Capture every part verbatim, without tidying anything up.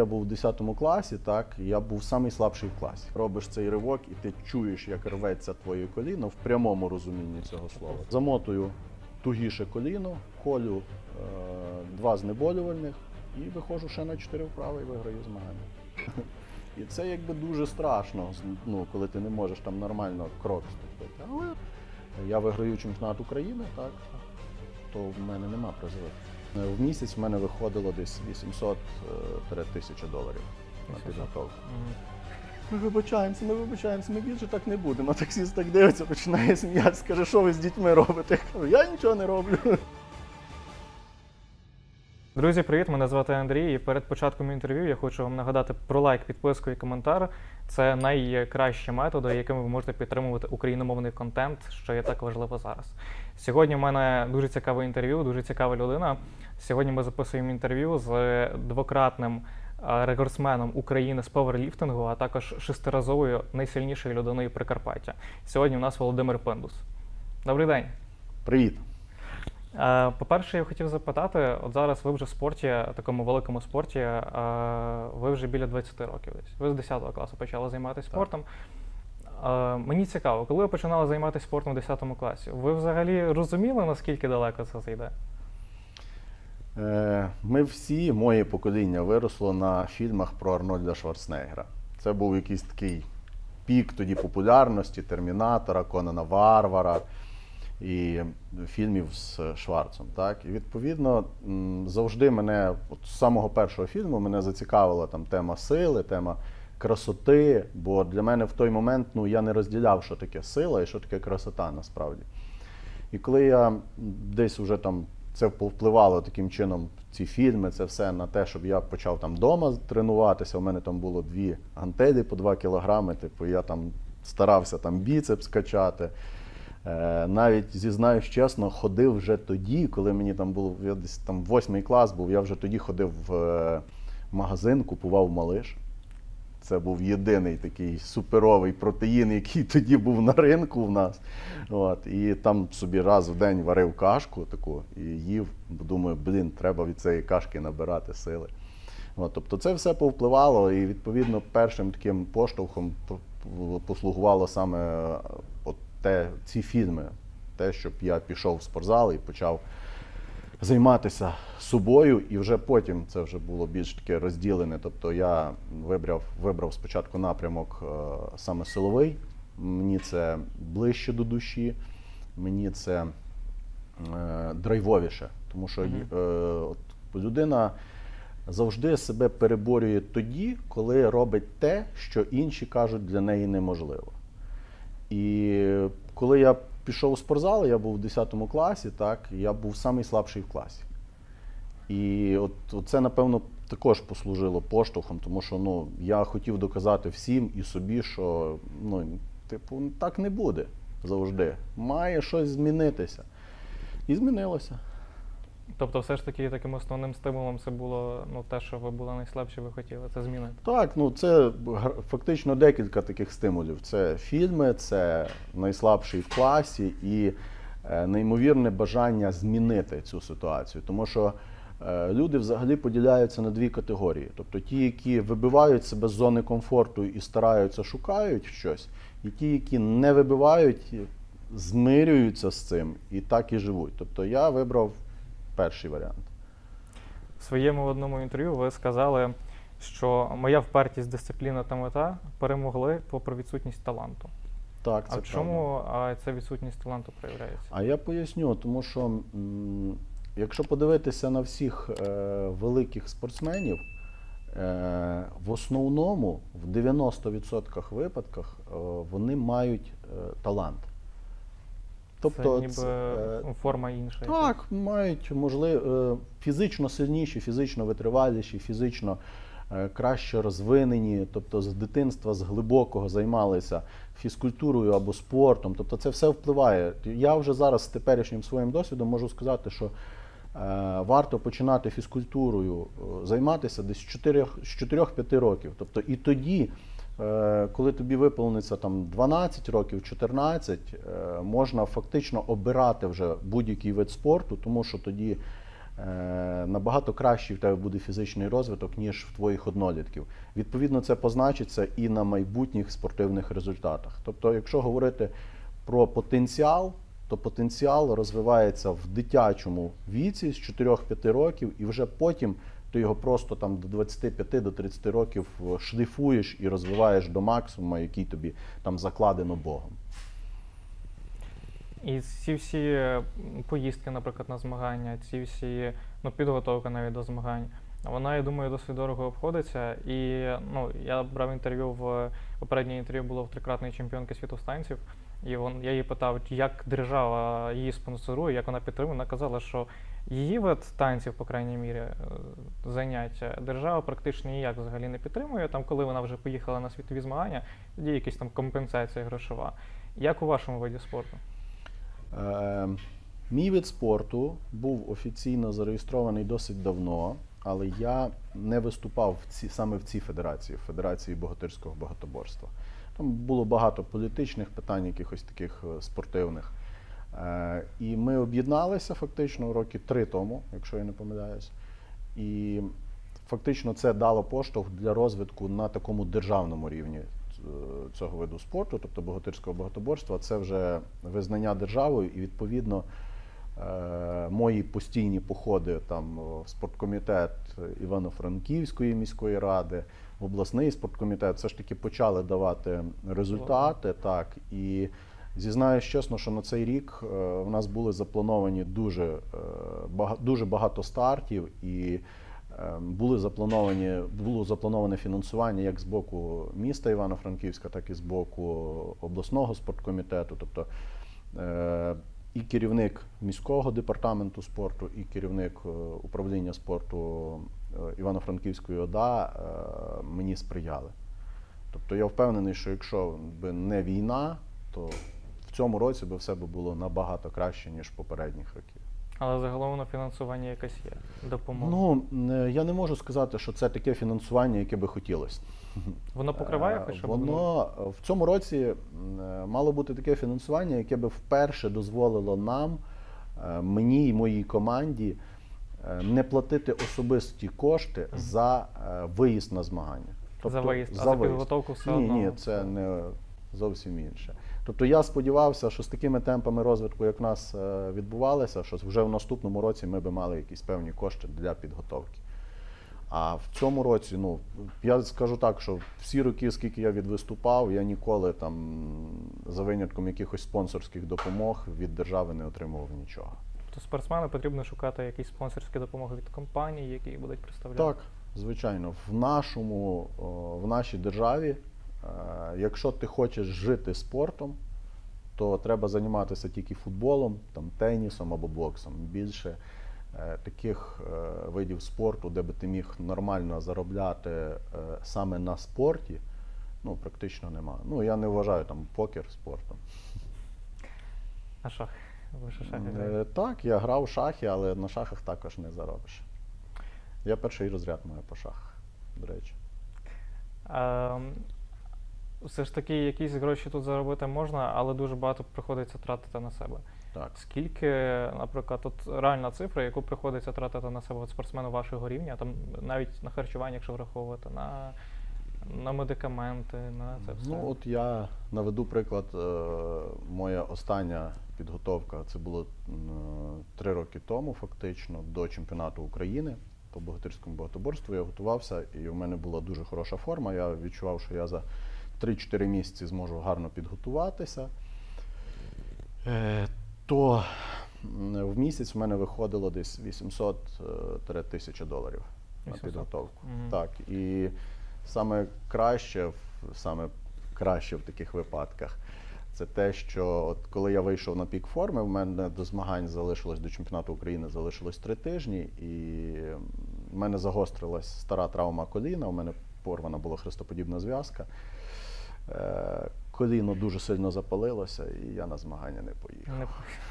Я був в десятому класі, так, я був найслабший в класі. Робиш цей ривок і ти чуєш, як рветься твоє коліно в прямому розумінні цього слова. Замотую тугіше коліно, колю е, два знеболювальних і виходжу ще на чотири вправи і виграю змагання. І це якби дуже страшно, ну, коли ти не можеш там нормально крок ступити. Але я виграю чемпіонат України, так, то в мене нема призових. В місяць в мене виходило десь вісімсот - тисяча доларів на підготовку. Ми вибачаємося, ми вибачаємося, ми більше так не будемо. А таксіст так дивиться, починає сміятися, каже, що ви з дітьми робите? Я кажу, я нічого не роблю. Друзі, привіт! Мене звати Андрій, і перед початком інтерв'ю я хочу вам нагадати про лайк, підписку і коментар. Це найкращі методи, якими ви можете підтримувати україномовний контент, що є так важливо зараз. Сьогодні в мене дуже цікаве інтерв'ю, дуже цікава людина. Сьогодні ми записуємо інтерв'ю з двократним рекордсменом України з пауерліфтингу, а також шестиразовою найсильнішою людиною Прикарпаття. Сьогодні у нас Володимир Пиндус. Добрий день! Привіт! По-перше, я хотів запитати, от зараз ви вже в спорті, такому великому спорті, ви вже біля двадцяти років десь. Ви з десятого класу почали займатися спортом. Так. Мені цікаво, коли ви починали займатися спортом у десятому класі, ви взагалі розуміли, наскільки далеко це зайде? Ми всі, моє покоління, виросло на фільмах про Арнольда Шварценеггера. Це був якийсь такий пік тоді популярності Термінатора, Конана Варвара і фільмів з Шварцем. Так? І відповідно, завжди мене, от з самого першого фільму, мене зацікавила там тема сили, тема красоти, бо для мене в той момент, ну, я не розділяв, що таке сила і що таке красота насправді. І коли я десь вже там, це впливало таким чином, ці фільми, це все на те, щоб я почав там вдома тренуватися, у мене там було дві гантелі по два кілограми, типу, я там старався там біцепс качати. Навіть, зізнаюсь чесно, ходив вже тоді, коли мені там було, я десь там восьмий клас був, я вже тоді ходив в магазин, купував малиш. Це був єдиний такий суперовий протеїн, який тоді був на ринку в нас. От. І там собі раз в день варив кашку таку і їв, думаю, блін, треба від цієї кашки набирати сили. От. Тобто це все повпливало і, відповідно, першим таким поштовхом послугувало саме от Те, ці фільми, те, щоб я пішов в спортзал і почав займатися собою, і вже потім це вже було більш таке розділене. Тобто я вибрав, вибрав спочатку напрямок е, саме силовий, мені це ближче до душі, мені це е, драйвовіше, тому що е, от, людина завжди себе переборює тоді, коли робить те, що інші кажуть для неї неможливо. І коли я пішов у спортзал, я був в десятому класі, так, я був найслабший в класі. І от, от це, напевно, також послужило поштовхом, тому що, ну, я хотів доказати всім і собі, що, ну, типу, так не буде завжди. Має щось змінитися. І змінилося. Тобто все ж таки таким основним стимулом це було, ну, те, що ви були найслабші, ви хотіли це змінити? Так, ну це фактично декілька таких стимулів. Це фільми, це найслабший в класі і е, неймовірне бажання змінити цю ситуацію. Тому що е, люди взагалі поділяються на дві категорії. Тобто ті, які вибивають себе з зони комфорту і стараються, шукають щось, і ті, які не вибивають, змирюються з цим і так і живуть. Тобто я вибрав перший варіант. В своєму одному інтерв'ю ви сказали, що моя впертість, дисципліна та мета перемогли попри відсутність таланту. Так, це а в чому а, ця відсутність таланту проявляється? А я поясню, тому що м, якщо подивитися на всіх е, великих спортсменів, е, в основному в дев'яноста відсотках випадках е, вони мають е, талант. Тобто, це ніби це, форма інша. Так, мають, можливо, фізично сильніші, фізично витриваліші, фізично краще розвинені, тобто з дитинства, з глибокого займалися фізкультурою або спортом, тобто це все впливає. Я вже зараз з теперішнім своїм досвідом можу сказати, що варто починати фізкультурою займатися десь з чотирьох-п'яти років, тобто і тоді, коли тобі виповниться там дванадцять років, чотирнадцять, можна фактично обирати вже будь-який вид спорту, тому що тоді набагато кращий в тебе буде фізичний розвиток, ніж в твоїх однолітків. Відповідно, це позначиться і на майбутніх спортивних результатах. Тобто, якщо говорити про потенціал, то потенціал розвивається в дитячому віці з чотирьох-п'яти років, і вже потім ти його просто там до двадцяти п'яти до тридцяти років шліфуєш і розвиваєш до максимуму, який тобі там закладено Богом. І ці всі поїздки, наприклад, на змагання, ці всі, ну, підготовка навіть до змагань, вона, я думаю, досить дорого обходиться. І, ну, я брав інтерв'ю, в попереднє інтерв'ю було в трикратної чемпіонки світу з танців, і вон, я її питав, як держава її спонсорує, як вона підтримує. Вона казала, що її вид танців, по крайній мірі, заняття держава практично ніяк взагалі не підтримує. Там, коли вона вже поїхала на світові змагання, тоді якісь там компенсація грошова. Як у вашому виді спорту? Е, мій вид спорту був офіційно зареєстрований досить давно, але я не виступав в ці, саме в цій федерації, в Федерації богатирського багатоборства. Там було багато політичних питань, якихось таких спортивних. Е, і ми об'єдналися фактично роки три тому, якщо я не помиляюсь. І фактично це дало поштовх для розвитку на такому державному рівні цього виду спорту, тобто богатирського багатоборства. Це вже визнання державою і, відповідно, мої постійні походи там, в спорткомітет Івано-Франківської міської ради, в обласний спорткомітет, все ж таки почали давати результати. Так, і зізнаюсь чесно, що на цей рік у нас були заплановані дуже, дуже багато стартів, і Були заплановані, було заплановане фінансування як з боку міста Івано-Франківська, так і з боку обласного спорткомітету. Тобто і керівник міського департаменту спорту, і керівник управління спорту Івано-Франківської ОДА мені сприяли. Тобто я впевнений, що якщо б не війна, то в цьому році б все було набагато краще, ніж в попередніх років. Але загалом фінансування якесь є, допомога? Ну, я не можу сказати, що це таке фінансування, яке би хотілося. Воно покриває? Воно в цьому році мало бути таке фінансування, яке би вперше дозволило нам, мені і моїй команді, не платити особисті кошти за виїзд на змагання. Тобто, за виїзд, за а виїзд. За підготовку все одно? Ні, ні, це не зовсім інше. Тобто я сподівався, що з такими темпами розвитку, як в нас відбувалося, що вже в наступному році ми би мали якісь певні кошти для підготовки. А в цьому році, ну, я скажу так, що всі роки, скільки я відвиступав, я ніколи там, за винятком якихось спонсорських допомог, від держави не отримував нічого. Тобто спортсмену потрібно шукати якісь спонсорські допомоги від компаній, які будуть представляти? Так, звичайно. В нашому, в нашій державі, якщо ти хочеш жити спортом, то треба займатися тільки футболом, там, тенісом або боксом. Більше е, таких е, видів спорту, де би ти міг нормально заробляти е, саме на спорті, ну, практично нема. Ну, я не вважаю там покер спортом. А шах? Ви що, шахи граєте? Е, так, я грав у шахи, але на шахах також не заробиш. Я перший розряд маю по шахах, до речі. А... Все ж таки, якісь гроші тут заробити можна, але дуже багато приходиться тратити на себе. Так. Скільки, наприклад, от реальна цифра, яку приходиться тратити на себе от спортсмену вашого рівня, там навіть на харчування, якщо враховувати, на, на медикаменти, на це все? Ну, от я наведу приклад, моя остання підготовка, це було три роки тому, фактично, до чемпіонату України по богатирському багатоборству. Я готувався, і в мене була дуже хороша форма. Я відчував, що я за три-чотири місяці зможу гарно підготуватися, то в місяць в мене виходило десь вісімсот-тисяча доларів на підготовку. Mm-hmm. Так, і саме краще, саме краще в таких випадках це те, що от коли я вийшов на пік форми, в мене до змагань залишилось, до чемпіонату України залишилось три тижні, і в мене загострилась стара травма коліна, у мене порвана була хрестоподібна зв'язка. Коліно дуже сильно запалилося, і я на змагання не поїхав. Не поїхав.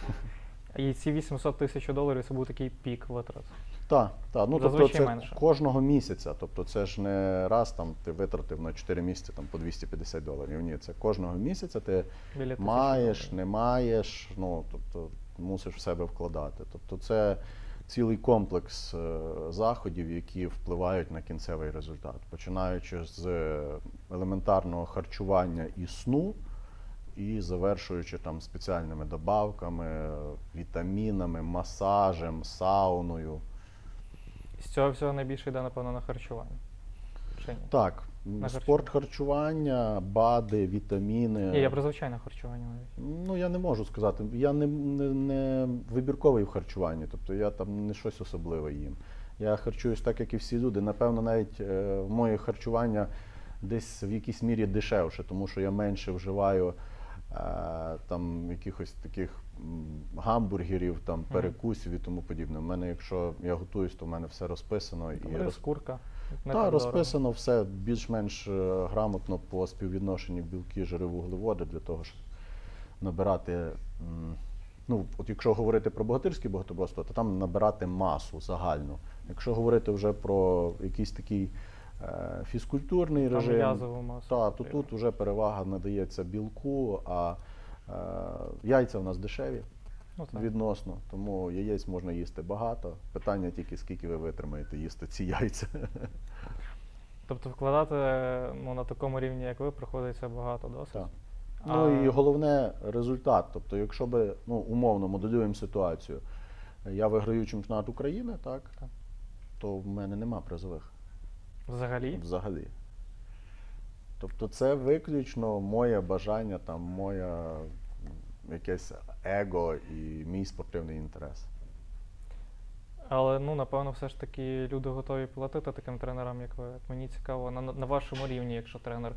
І ці вісімсот тисяч доларів – це був такий пік витрат? Так, та. Ну, тобто це менше. Кожного місяця. Тобто це ж не раз там, ти витратив на чотири місяці там, по двісті п'ятдесят доларів. Ні, це кожного місяця ти біля маєш, не маєш, ну, тобто, мусиш в себе вкладати. Тобто це цілий комплекс заходів, які впливають на кінцевий результат. Починаючи з елементарного харчування і сну, і завершуючи там спеціальними добавками, вітамінами, масажем, сауною. З цього всього найбільше йде, напевно, на харчування? Так. На спорт, харчування, бади, вітаміни. Ні, я про звичайне харчування навіть. Ну, я не можу сказати. Я не, не, не вибірковий в харчуванні, тобто я там не щось особливе їм. Я харчуюсь так, як і всі люди. Напевно, навіть е, моє харчування десь в якійсь мірі дешевше, тому що я менше вживаю е, там якихось таких гамбургерів, там, перекусів і тому подібне. У мене, якщо я готуюсь, то в мене все розписано. І розкурка. Та, розписано все більш-менш грамотно по співвідношенню білки, жири, вуглеводи, для того, щоб набирати, ну, от якщо говорити про богатирське багатоборство, то там набирати масу загальну. Якщо говорити вже про якийсь такий е, фізкультурний режим, м'язову масу, та, то тут вже перевага надається білку, а е, яйця в нас дешеві. Відносно, тому яєць можна їсти багато. Питання тільки, скільки ви витримаєте їсти ці яйця. Тобто вкладати, ну, на такому рівні, як ви, приходиться багато досить? Так. А... Ну і головне – результат. Тобто, якщо би, ну, умовно, моделюємо ситуацію, я виграю чемпіонат України, так, так, то в мене нема призових. Взагалі? Взагалі. Тобто це виключно моє бажання, там, моя... якесь его і мій спортивний інтерес. Але, ну, напевно, все ж таки люди готові платити таким тренерам, як ви. Мені цікаво, на, на вашому рівні, якщо тренер,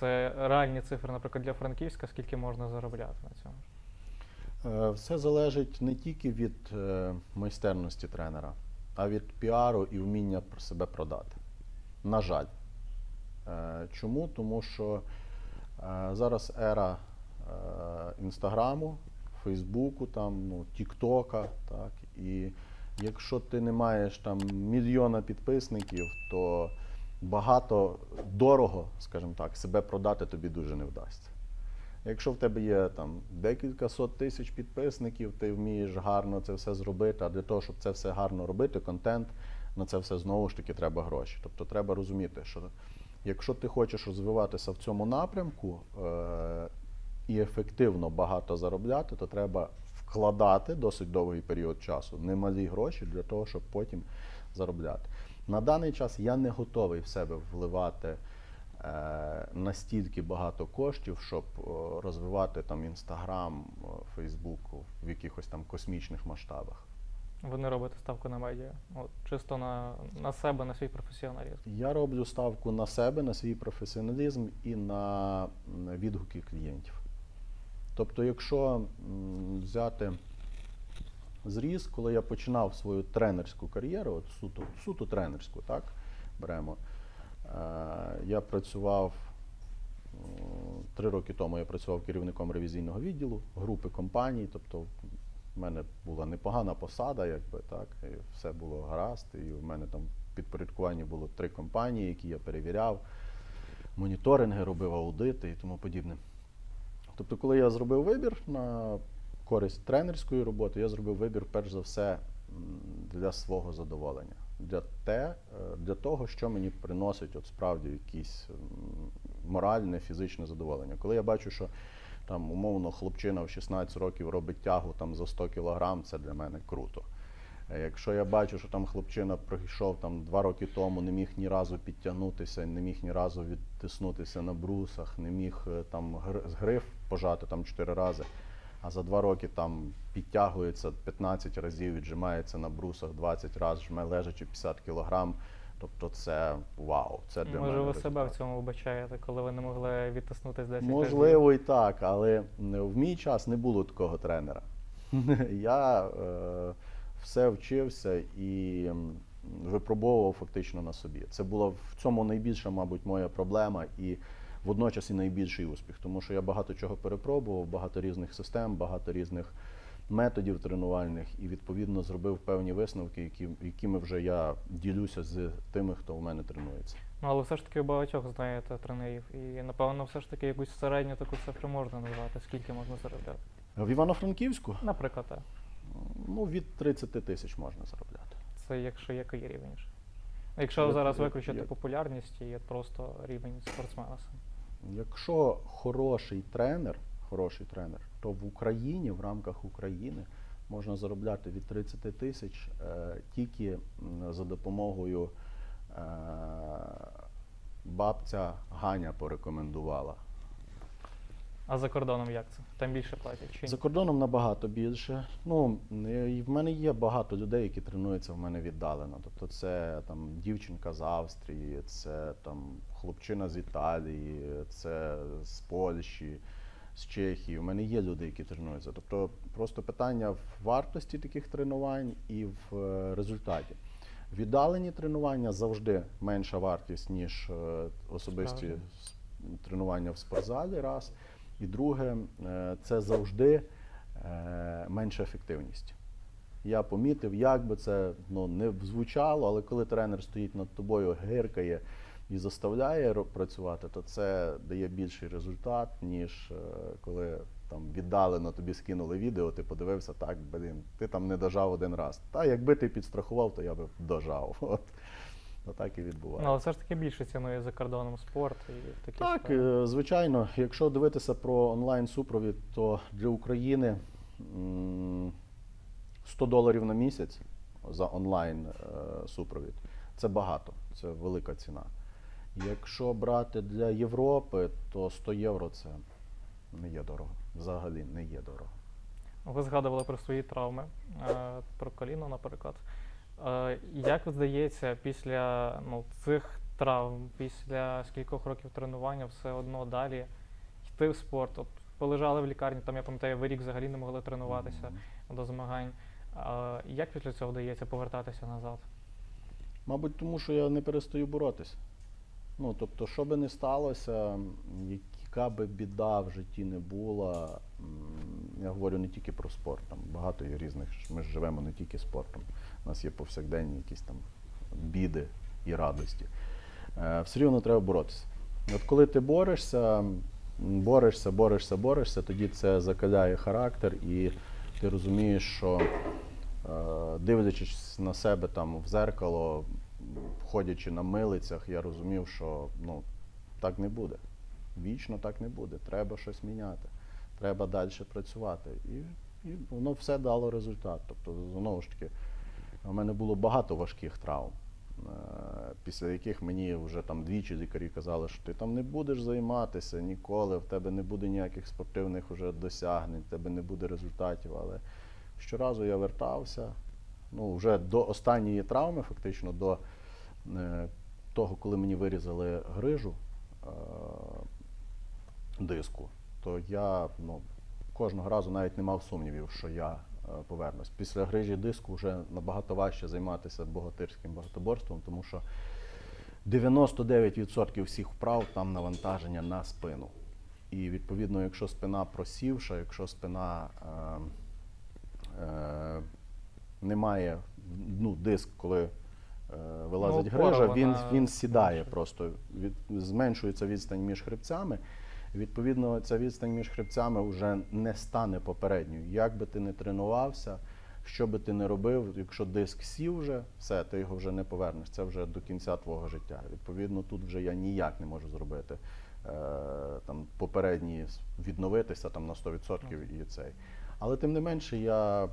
це реальні цифри, наприклад, для Франківська, скільки можна заробляти на цьому? Все залежить не тільки від майстерності тренера, а від піару і вміння себе продати. На жаль. Чому? Тому що зараз ера Інстаграму, Фейсбуку, там, ну, Тіктока, так, і якщо ти не маєш там мільйона підписників, то багато дорого, скажімо так, себе продати тобі дуже не вдасться. Якщо в тебе є там декілька сот тисяч підписників, ти вмієш гарно це все зробити, а для того, щоб це все гарно робити, контент, на це все знову ж таки треба гроші. Тобто треба розуміти, що якщо ти хочеш розвиватися в цьому напрямку, е і ефективно багато заробляти, то треба вкладати досить довгий період часу, немалі гроші для того, щоб потім заробляти. На даний час я не готовий в себе вливати е, настільки багато коштів, щоб е, розвивати там Інстаграм, Фейсбук в якихось там космічних масштабах. Ви не робите ставку на медіа? От, чисто на, на себе, на свій професіоналізм? Я роблю ставку на себе, на свій професіоналізм і на відгуки клієнтів. Тобто, якщо взяти зріз, коли я починав свою тренерську кар'єру, от суто, суто тренерську, так, беремо, я працював, три роки тому я працював керівником ревізійного відділу, групи компаній, тобто в мене була непогана посада, якби, так, і все було гаразд, і в мене там в підпорядкуванні було три компанії, які я перевіряв, моніторинги робив, аудити і тому подібне. Тобто, коли я зробив вибір на користь тренерської роботи, я зробив вибір, перш за все, для свого задоволення, для, те, для того, що мені приносить от справді якісь моральне, фізичне задоволення. Коли я бачу, що там, умовно, хлопчина в шістнадцять років робить тягу там, за сто кілограм, це для мене круто. Якщо я бачу, що там хлопчина прийшов там, два роки тому, не міг ні разу підтягнутися, не міг ні разу відтиснутися на брусах, не міг там гриф пожати там чотири рази, а за два роки там підтягується п'ятнадцять разів, віджимається на брусах двадцять разів, жме лежачи п'ятдесят кілограм, тобто це вау, це для, може, мене. Може, ви себе в цьому вбачаєте, коли ви не могли відтиснутися десять разів? Можливо, і так, але в мій час не було такого тренера. Я е все вчився і випробовував фактично на собі. Це була в цьому найбільша, мабуть, моя проблема і водночас і найбільший успіх, тому що я багато чого перепробував, багато різних систем, багато різних методів тренувальних і, відповідно, зробив певні висновки, які, якими вже я ділюся з тими, хто в мене тренується. Ну, але все ж таки багатьох знаєте тренерів і, напевно, все ж таки якусь середню таку цифру можна назвати, скільки можна заробляти. В Івано-Франківську? Наприклад, так. Ну, від тридцяти тисяч можна заробляти. Це якщо який рівень? Якщо як, зараз виключити як, популярність, є просто рівень спортсмена. Якщо хороший тренер, хороший тренер, то в Україні, в рамках України, можна заробляти від тридцяти тисяч е, тільки за допомогою е, бабця Ганя порекомендувала. А за кордоном як це? Там більше платять чи ні? За кордоном набагато більше. Ну, і в мене є багато людей, які тренуються в мене віддалено. Тобто це там дівчинка з Австрії, це там хлопчина з Італії, це з Польщі, з Чехії. У мене є люди, які тренуються. Тобто просто питання в вартості таких тренувань і в результаті. Віддалені тренування завжди менша вартість, ніж особисті Справді. тренування в спортзалі, раз. І друге, це завжди менша ефективність. Я помітив, як би це ну, не звучало, але коли тренер стоїть над тобою, гиркає і заставляє працювати, то це дає більший результат, ніж коли там віддалено тобі скинули відео, ти подивився, так, блін, ти там не дожав один раз. Та якби ти підстрахував, то я би дожав. От. Ну, так і відбувається. Але все ж таки більше цінує за кордоном спорт і такі Так, справи. Звичайно. Якщо дивитися про онлайн-супровід, то для України сто доларів на місяць за онлайн-супровід – це багато, це велика ціна. Якщо брати для Європи, то сто євро – це не є дорого. Взагалі не є дорого. Ви згадували про свої травми, про коліно, наприклад. Як здається, після ну, цих травм, після скількох років тренування, все одно далі йти в спорт? От, полежали в лікарні, там, я пам'ятаю, ви рік взагалі не могли тренуватися mm-hmm. до змагань. А як після цього вдається повертатися назад? Мабуть, тому що я не перестаю боротися. Ну, тобто, що би не сталося, яка би біда в житті не була, я говорю не тільки про спорт, там багато є різних, ми ж живемо не тільки спортом. У нас є повсякденні якісь там біди і радості. Все рівно треба боротися. От коли ти борешся, борешся, борешся, борешся, тоді це закаляє характер, і ти розумієш, що дивлячись на себе там в зеркало, ходячи на милицях, я розумів, що ну, так не буде. Вічно так не буде. Треба щось міняти, треба далі працювати. І, і воно все дало результат. Тобто, знову ж таки, у мене було багато важких травм, після яких мені вже там двічі лікарі казали, що ти там не будеш займатися ніколи, в тебе не буде ніяких спортивних уже досягнень, в тебе не буде результатів. Але щоразу я вертався, ну вже до останньої травми, фактично, до того, коли мені вирізали грижу диску, то я ну, кожного разу навіть не мав сумнівів, що я повернусь. Після грижі диску вже набагато важче займатися богатирським багатоборством, тому що дев'яносто дев'ять відсотків всіх вправ там навантаження на спину. І відповідно, якщо спина просівша, якщо спина е, е, немає, ну, диск, коли е, вилазить ну, грижа, він, вона... він сідає просто, від, зменшується відстань між хребцями. Відповідно, ця відстань між хребцями вже не стане попередньою. Як би ти не тренувався, що би ти не робив, якщо диск сів вже, все, ти його вже не повернеш. Це вже до кінця твого життя. Відповідно, тут вже я ніяк не можу зробити е, там, попередні, відновитися там, на сто відсотків і цей. Але тим не менше, я,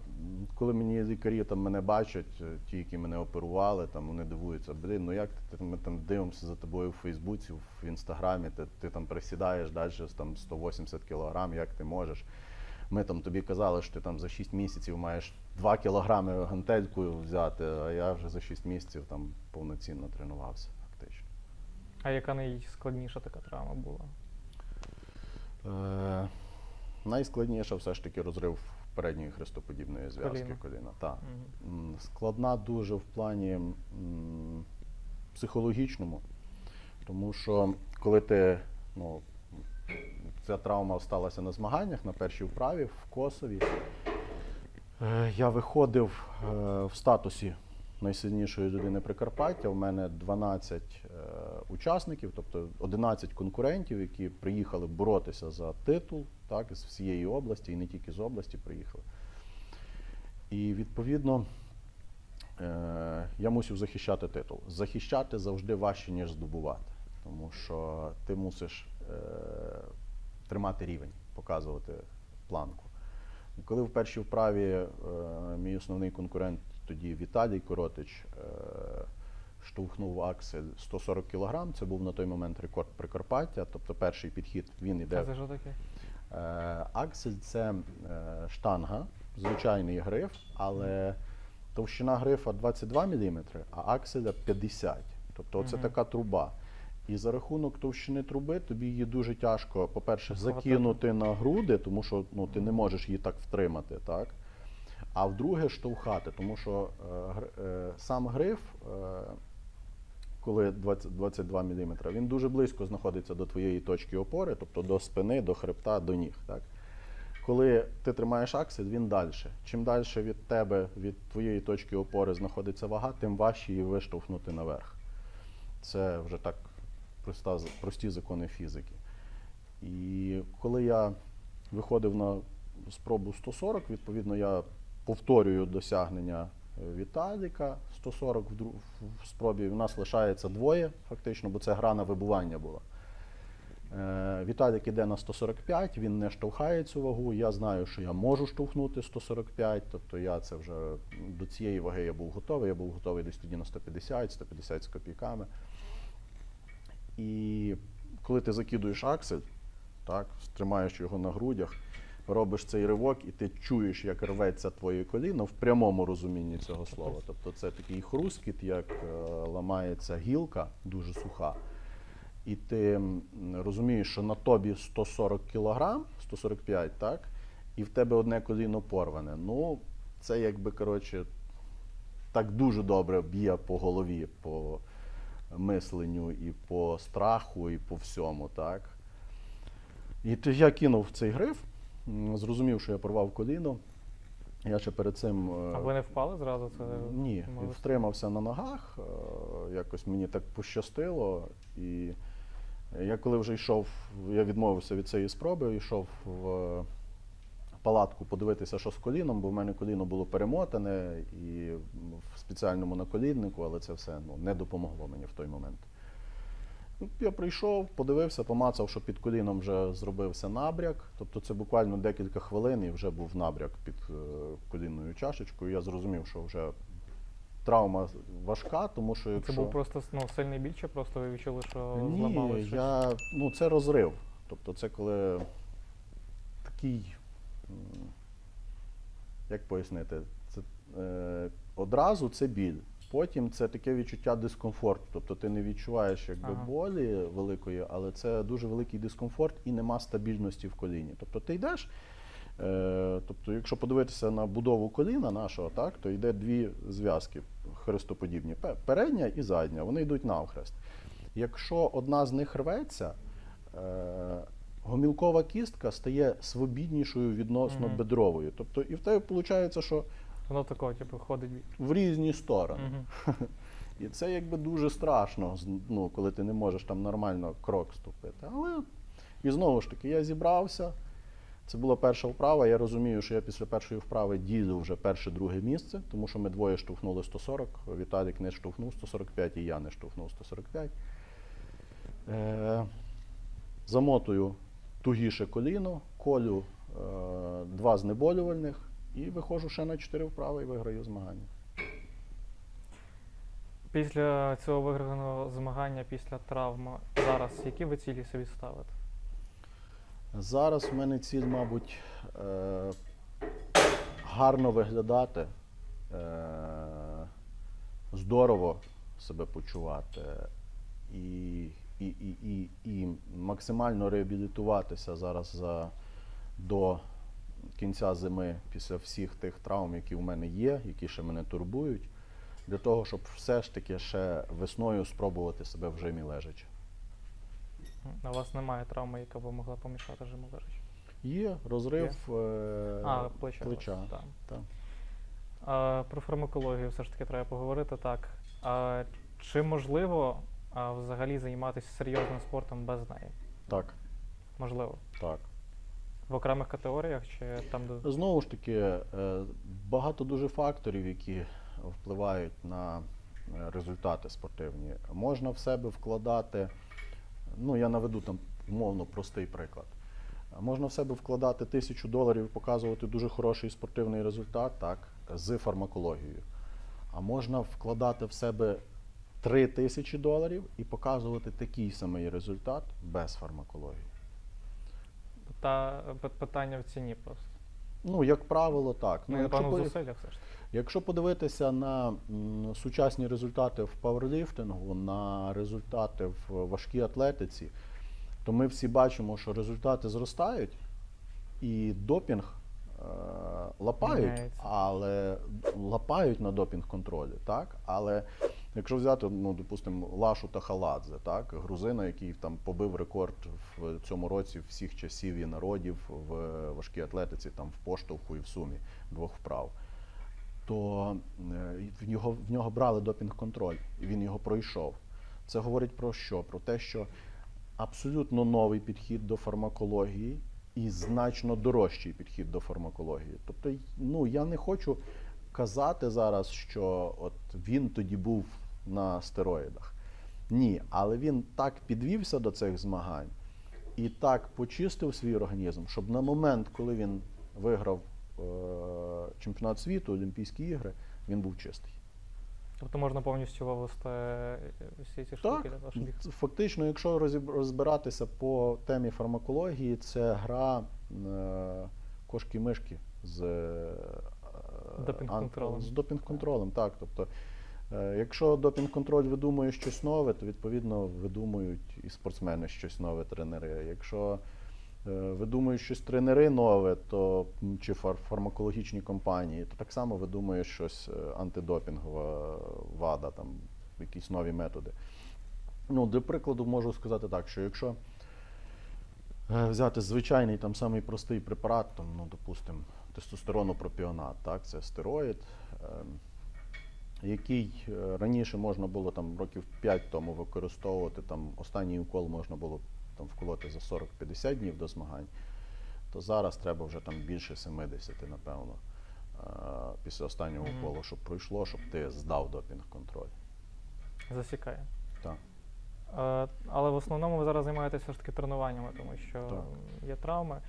коли мені лікарі там, мене бачать, ті, які мене оперували, там, вони дивуються, блін, ну як ти, ми там дивимося за тобою в Фейсбуці, в Інстаграмі, ти, ти там присідаєш далі там, сто вісімдесят кілограм, як ти можеш. Ми там тобі казали, що ти там за шість місяців маєш два кілограми гантелькою взяти, а я вже за шість місяців там повноцінно тренувався фактично. А яка найскладніша така травма була? Е... Найскладніше все ж таки розрив передньої хрестоподібної зв'язки коліна. коліна. Та. Угу. Складна дуже в плані м, психологічному, тому що коли ти, ну, ця травма сталася на змаганнях, на першій вправі в Косові, я виходив е, в статусі найсильнішої людини Прикарпаття, у мене дванадцять е, учасників, тобто одинадцять конкурентів, які приїхали боротися за титул, так, з всієї області, і не тільки з області приїхали. І, відповідно, я мусив захищати титул. Захищати завжди важче, ніж здобувати, тому що ти мусиш тримати рівень, показувати планку. Коли в першій вправі мій основний конкурент, тоді Віталій Коротич, штовхнув аксель сто сорок кілограм, це був на той момент рекорд Прикарпаття, тобто перший підхід, він іде. А це що таке? Аксель – це штанга, звичайний гриф, але товщина грифа двадцять два міліметри, а акселя п'ятдесят. Тобто це така труба. І за рахунок товщини труби тобі її дуже тяжко, по-перше, закинути на груди, тому що ну, ти не можеш її так втримати, так? А вдруге, штовхати, тому що е, е, сам гриф, е, коли двадцять, двадцять два міліметри, він дуже близько знаходиться до твоєї точки опори, тобто до спини, до хребта, до ніг, так? Коли ти тримаєш аксель, він далі. Чим далі від тебе, від твоєї точки опори знаходиться вага, тим важче її виштовхнути наверх. Це вже так проста, прості закони фізики. І коли я виходив на спробу сто сорок, відповідно, я повторюю досягнення Віталіка. сто сорок в спробі в нас лишається двоє, фактично, бо це гра на вибування була. Віталік іде на сто сорок п'ять, він не штовхає цю вагу, я знаю, що я можу штовхнути сто сорок п'ять, тобто я це вже до цієї ваги я був готовий, я був готовий десь тоді на сто п'ятдесят, сто п'ятдесят з копійками. І коли ти закидуєш аксель, так, тримаєш його на грудях, робиш цей ривок і ти чуєш, як рветься твоє коліно в прямому розумінні цього слова. Тобто це такий хрускіт, як ламається гілка, дуже суха. І ти розумієш, що на тобі сто сорок кілограм, сто сорок п'ять, так, і в тебе одне коліно порване. Ну, це якби, коротше, так дуже добре б'є по голові, по мисленню і по страху, і по всьому, так. І я кинув цей гриф, зрозумів, що я порвав коліно. Я ще перед цим… А ви не впали зразу? Це ні, можливо? Втримався на ногах, якось мені так пощастило. І я коли вже йшов, я відмовився від цієї спроби, йшов в палатку подивитися, що з коліном, бо в мене коліно було перемотане і в спеціальному наколіннику, але це все ну, не допомогло мені в той момент. Я прийшов, подивився, помацав, що під коліном вже зробився набряк. Тобто це буквально декілька хвилин і вже був набряк під колінною чашечкою. Я зрозумів, що вже травма важка, тому що якщо… Це був просто ну, сильний біль, чи просто ви відчули, що ні, зламали щось? Я… Ну, це розрив. Тобто це коли такий… Як пояснити? Це, е, одразу це біль. Потім це таке відчуття дискомфорту, тобто ти не відчуваєш якби, ага. болі великої, але це дуже великий дискомфорт і нема стабільності в коліні. Тобто ти йдеш, е, тобто, якщо подивитися на будову коліна нашого, так, то йде дві зв'язки хрестоподібні, передня і задня, вони йдуть навхрест. Якщо одна з них рветься, е, гомілкова кістка стає свобіднішою відносно mm-hmm. бедрової. Тобто і в тебе виходить, що… Воно такого, типу, ходить в різні сторони. Угу. І це якби дуже страшно, ну, коли ти не можеш там нормально крок ступити. Але і знову ж таки, я зібрався. Це була перша вправа. Я розумію, що я після першої вправи ділю вже перше-друге місце, тому що ми двоє штовхнули сто сорок. Віталік не штовхнув сто сорок п'ять, і я не штовхнув сто сорок п'ять. Е, замотую тугіше коліно, колю е, два знеболювальних. І виходжу ще на чотири вправи і виграю змагання. Після цього виграного змагання, після травми, зараз які ви цілі собі ставите? Зараз в мене ціль, мабуть, е гарно виглядати, е здорово себе почувати і, і, і, і, і максимально реабілітуватися зараз за, до кінця зими після всіх тих травм, які в мене є, які ще мене турбують, для того, щоб все ж таки ще весною спробувати себе в жимі лежачи. А у вас немає травми, яка б могла помішати жиму лежачи? Є, розрив є? Е а, плеча. плеча. Так. Так. А, про фармакологію все ж таки треба поговорити. Так. А, чи можливо а, взагалі займатися серйозним спортом без неї? Так. Можливо? Так. В окремих категоріях чи там до... Знову ж таки, багато дуже факторів, які впливають на результати спортивні. Можна в себе вкладати, ну я наведу там умовно простий приклад. Можна в себе вкладати тисячу доларів і показувати дуже хороший спортивний результат, так, з фармакологією. А можна вкладати в себе три тисячі доларів і показувати такий самий результат без фармакології. Та питання в ціні просто. Ну, як правило, так. Ну, якщо, по... зусилля, все ж. Якщо подивитися на сучасні результати в пауерліфтингу, на результати в важкій атлетиці, то ми всі бачимо, що результати зростають і допінг е лапають, Міняється. але лапають на допінг-контролі, так? Але якщо взяти, ну, допустимо, Лашу Тахаладзе, так, грузина, який там побив рекорд в цьому році всіх часів і народів в важкій атлетиці, там в поштовху і в сумі двох вправ, то в нього, в нього брали допінг-контроль, і він його пройшов. Це говорить про що? Про те, що абсолютно новий підхід до фармакології і значно дорожчий підхід до фармакології. Тобто, ну, я не хочу казати зараз, що от він тоді був на стероїдах. Ні, але він так підвівся до цих змагань і так почистив свій організм, щоб на момент, коли він виграв е чемпіонат світу, Олімпійські ігри, він був чистий. Тобто можна повністю вивести всі ці штуки? Так, фактично, якщо розбиратися по темі фармакології, це гра е кошки-мишки з е Допінг-контролем. З допінг-контролем, так. Тобто, якщо допінг-контроль видумує щось нове, то, відповідно, видумують і спортсмени щось нове, тренери. Якщо видумують щось тренери нове, то, чи фармакологічні компанії, то так само видумує щось антидопінгова вада, там, якісь нові методи. Ну, для прикладу, можу сказати так, що якщо взяти звичайний, там, самий простий препарат, там, ну, допустимо, тестостеронопропіонат, так, це стероїд, який раніше можна було там років п'ять тому використовувати, там останній укол можна було там вколоти за сорок-п'ятдесят днів до змагань, то зараз треба вже там більше семидесяти, напевно, після останнього mm-hmm. уколу, щоб пройшло, щоб ти здав допінг-контроль. Засікає. Так. А, але в основному ви зараз займаєтеся все ж таки тренуваннями, тому що так. є травми.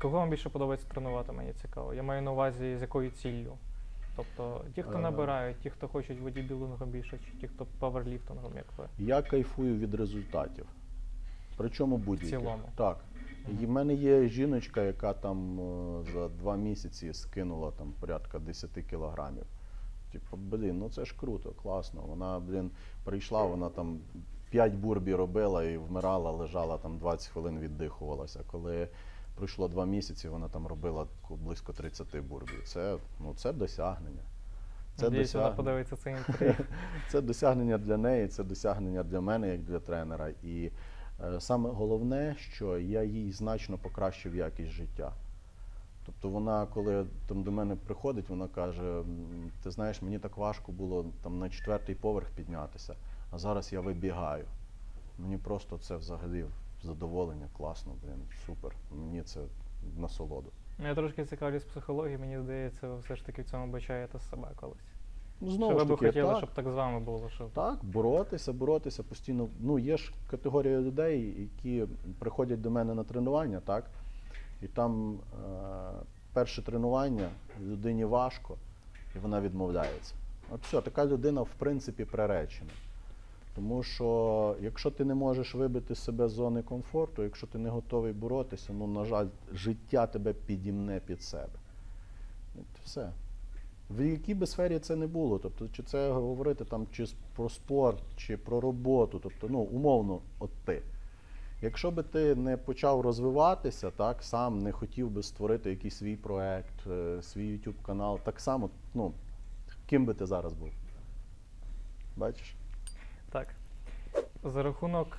Кого вам більше подобається тренувати, мені цікаво. Я маю на увазі, з якою ціллю. Тобто ті, хто набирають, ті, хто хочуть бодібілдингом більше, чи ті, хто пауерліфтингом, як ви? Я кайфую від результатів. Причому будь-яких. В цілому? Так. І в мене є жіночка, яка там за два місяці скинула там порядка десять кілограмів. Типу, блін, ну це ж круто, класно. Вона, блін, прийшла, вона там п'ять бурбі робила і вмирала, лежала там двадцять хвилин, віддихувалася. Коли пройшло два місяці, вона там робила близько тридцять бурбів. Це, ну, це досягнення. Це Надіюсь, досягнення. Вона подивиться це інтерв'ю. Це досягнення для неї, це досягнення для мене, як для тренера. І е, саме головне, що я їй значно покращив якість життя. Тобто вона, коли там, до мене приходить, вона каже, ти знаєш, мені так важко було там, на четвертий поверх піднятися, а зараз я вибігаю. Мені просто це взагалі... задоволення, класно, блін, супер. Мені це насолоду. Я трошки цікавлюсь психологією, мені здається, ви все ж таки в цьому бачаєте себе колись. Ну, знову ж таки, ви б хотіли, так, щоб так з вами було? Щоб... Так, боротися, боротися постійно. Ну, є ж категорія людей, які приходять до мене на тренування, так? І там е перше тренування, людині важко, і вона відмовляється. От все, така людина, в принципі, приречена. Тому що, якщо ти не можеш вибити себе з зони комфорту, якщо ти не готовий боротися, ну, на жаль, життя тебе підімне під себе. Все. В якій би сфері це не було. Тобто, чи це говорити там, чи про спорт, чи про роботу, тобто, ну, умовно, от ти. Якщо би ти не почав розвиватися, так, сам не хотів би створити якийсь свій проект, свій ютуб-канал, так само, ну, ким би ти зараз був? Бачиш? Так. За рахунок,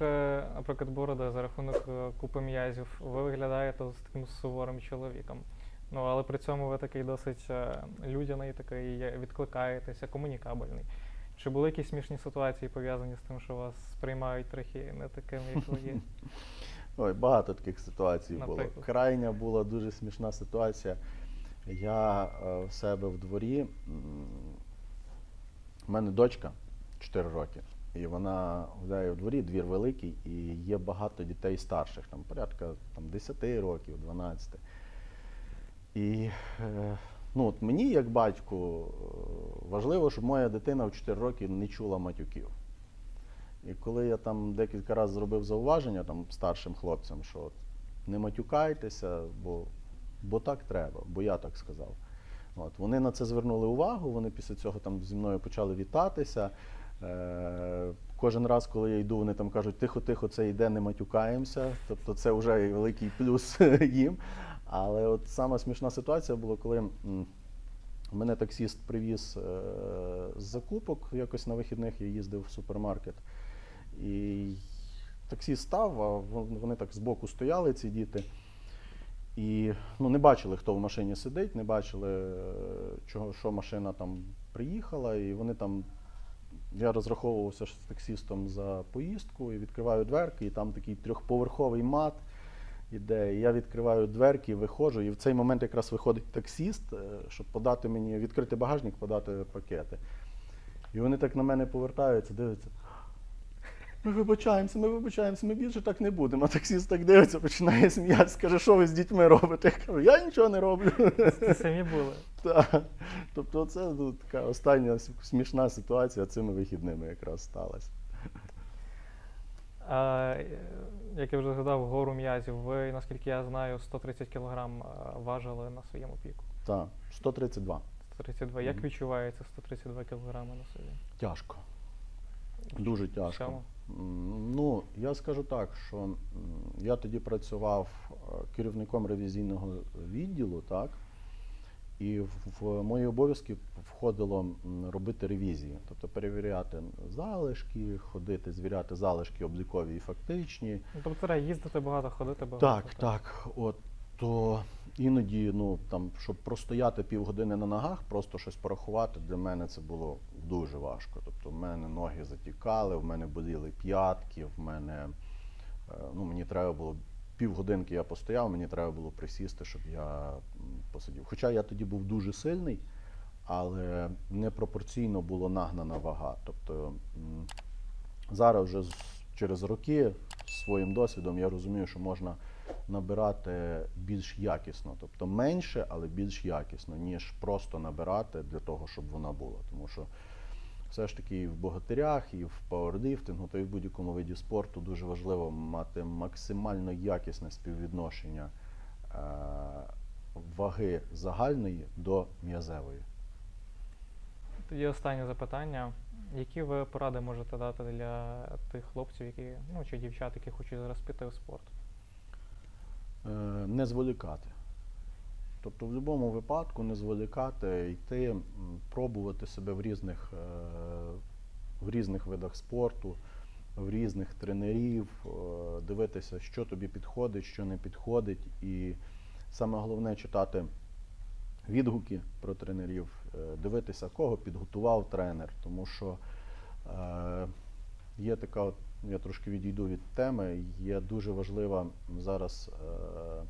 наприклад, бороди, за рахунок купи м'язів, ви виглядаєте з таким суворим чоловіком. Ну, але при цьому ви такий досить людяний, такий відкликаєтеся, комунікабельний. Чи були якісь смішні ситуації пов'язані з тим, що вас сприймають трохи не таким, як ви є? Ой, багато таких ситуацій Наприклад. було. Крайня була дуже смішна ситуація. Я е, в себе в дворі, в мене дочка чотири роки, і вона гуляє в дворі, двір великий, і є багато дітей старших, там порядка там, десять років, дванадцять. І е, ну, от мені, як батьку, важливо, щоб моя дитина в чотири роки не чула матюків. І коли я там декілька разів зробив зауваження там, старшим хлопцям, що от, не матюкайтеся, бо, бо так треба, бо я так сказав. От, вони на це звернули увагу, вони після цього там, зі мною почали вітатися. Е, кожен раз, коли я йду, вони там кажуть, тихо-тихо, це йде, не матюкаємося. Тобто це вже великий плюс їм. Але от сама смішна ситуація була, коли мене таксіст привіз е, з закупок, якось на вихідних я їздив в супермаркет. І таксі став, а вони так збоку стояли, ці діти, і ну, не бачили, хто в машині сидить, не бачили, чого, що машина там приїхала, і вони там, я розраховувався з таксістом за поїздку, і відкриваю дверки, і там такий трьохповерховий мат іде, і я відкриваю дверки, виходжу, і в цей момент якраз виходить таксіст, щоб подати мені, відкрити багажник, подати пакети. І вони так на мене повертаються, дивляться. Ми вибачаємося, ми вибачаємося, ми більше так не будемо. А таксіст так дивиться, починає сміятися, каже, що ви з дітьми робите? Я кажу, я нічого не роблю. Це самі були. Так. Тобто це ну, така остання смішна ситуація цими вихідними якраз сталася. А, як я вже згадав, гору м'язів, ви, наскільки я знаю, сто тридцять кілограм важили на своєму піку. Так, сто тридцять два. сто тридцять два. Як mm-hmm. відчувається сто тридцять два кілограми на собі? Тяжко. Дуже тяжко. Чому? Ну, я скажу так, що я тоді працював керівником ревізійного відділу, так, і в мої обов'язки входило робити ревізії, тобто перевіряти залишки, ходити, звіряти залишки облікові і фактичні. Тобто треба їздити багато, ходити багато. Так, так. От, то іноді, ну, там, щоб простояти півгодини на ногах, просто щось порахувати, для мене це було дуже важко. Тобто в мене ноги затікали, в мене боліли п'ятки, в мене, ну, мені треба було, півгодинки я постояв, мені треба було присісти, щоб я посидів. Хоча я тоді був дуже сильний, але непропорційно було нагнана вага. Тобто зараз вже через роки своїм досвідом я розумію, що можна набирати більш якісно, тобто менше, але більш якісно, ніж просто набирати для того, щоб вона була. Тому що все ж таки і в богатирях, і в пауерліфтингу, то і в будь-якому виді спорту дуже важливо мати максимально якісне співвідношення е- ваги загальної до м'язевої. Тоді останнє запитання. Які ви поради можете дати для тих хлопців, які, ну, чи дівчат, які хочуть зараз піти в спорт? Не зволікати. Тобто в будь-якому випадку не зволікати, йти, пробувати себе в різних, в різних видах спорту, в різних тренерів, дивитися, що тобі підходить, що не підходить. І саме головне читати відгуки про тренерів, дивитися, кого підготував тренер, тому що є така, я трошки відійду від теми, є дуже важлива зараз е,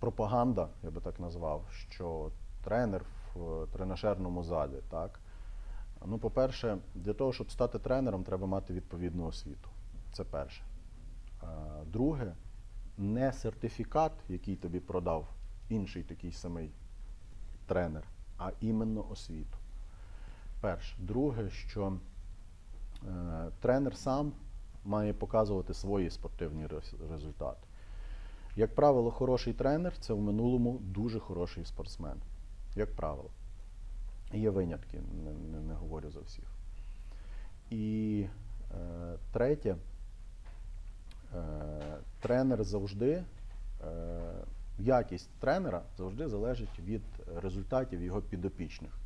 пропаганда, я би так назвав, що тренер в тренажерному залі, так? Ну, по-перше, для того, щоб стати тренером, треба мати відповідну освіту. Це перше. Е, друге, не сертифікат, який тобі продав інший такий самий тренер, а іменно освіту. Перше. Друге, що тренер сам має показувати свої спортивні результати. Як правило, хороший тренер – це в минулому дуже хороший спортсмен. Як правило. Є винятки, не, не, не говорю за всіх. І е, третє, е, тренер завжди, е, якість тренера завжди залежить від результатів його підопічних.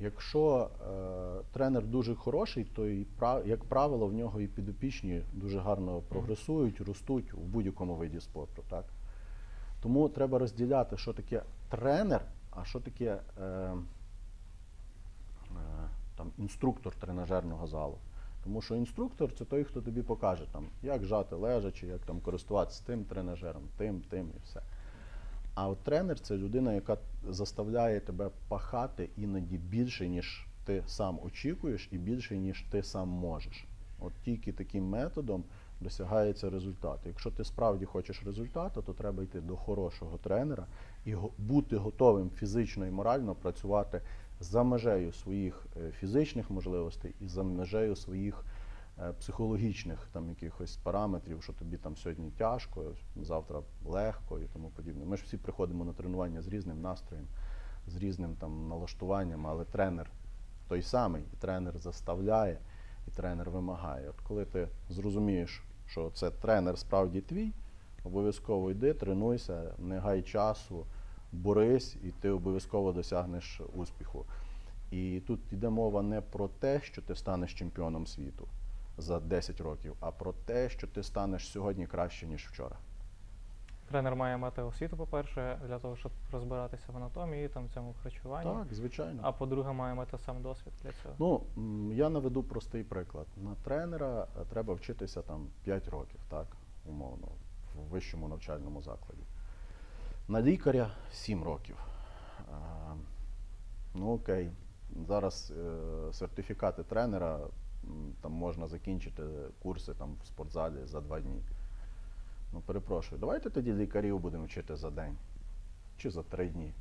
Якщо е, тренер дуже хороший, то, і, як правило, в нього і підопічні дуже гарно прогресують, ростуть в будь-якому виді спорту. Так? Тому треба розділяти, що таке тренер, а що таке е, е, там, інструктор тренажерного залу. Тому що інструктор – це той, хто тобі покаже, там, як жати лежачи, як там, користуватися тим тренажером, тим, тим і все. А от тренер – це людина, яка заставляє тебе пахати іноді більше, ніж ти сам очікуєш і більше, ніж ти сам можеш. От тільки таким методом досягається результат. Якщо ти справді хочеш результату, то треба йти до хорошого тренера і бути готовим фізично і морально працювати за межею своїх фізичних можливостей і за межею своїх психологічних там, якихось параметрів, що тобі там сьогодні тяжко, завтра легко і тому подібне. Ми ж всі приходимо на тренування з різним настроєм, з різним там, налаштуванням, але тренер той самий, і тренер заставляє, і тренер вимагає. От коли ти зрозумієш, що це тренер справді твій, обов'язково йди, тренуйся, не гай часу, борись, і ти обов'язково досягнеш успіху. І тут йде мова не про те, що ти станеш чемпіоном світу за десять років, а про те, що ти станеш сьогодні краще, ніж вчора. Тренер має мати освіту, по-перше, для того, щоб розбиратися в анатомії, там, в цьому харчуванні. Так, звичайно. А по-друге, має мати сам досвід для цього. Ну, я наведу простий приклад. На тренера треба вчитися там, п'ять років, так, умовно, в вищому навчальному закладі. На лікаря сім років. Ну окей, зараз сертифікати тренера, там можна закінчити курси там, в спортзалі за два дні. Ну, перепрошую, давайте тоді лікарів будемо вчити за день чи за три дні.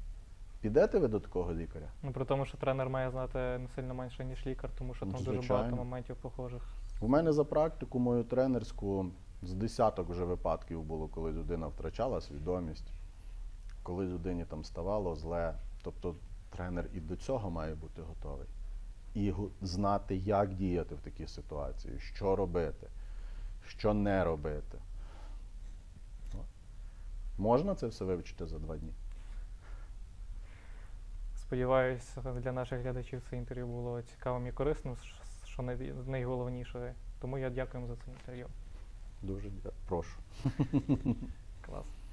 Підете ви до такого лікаря? Ну, при тому, що тренер має знати не сильно менше, ніж лікар, тому що там звичайно. Дуже багато моментів похожих. У мене за практику мою тренерську з десяток вже випадків було, коли людина втрачала свідомість, коли людині там ставало зле. Тобто тренер і до цього має бути готовий. І знати, як діяти в такій ситуації, що робити, що не робити. Можна це все вивчити за два дні? Сподіваюся, для наших глядачів це інтерв'ю було цікавим і корисним, що найголовніше. Тому я дякую за це інтерв'ю. Дуже дякую. Прошу. Клас.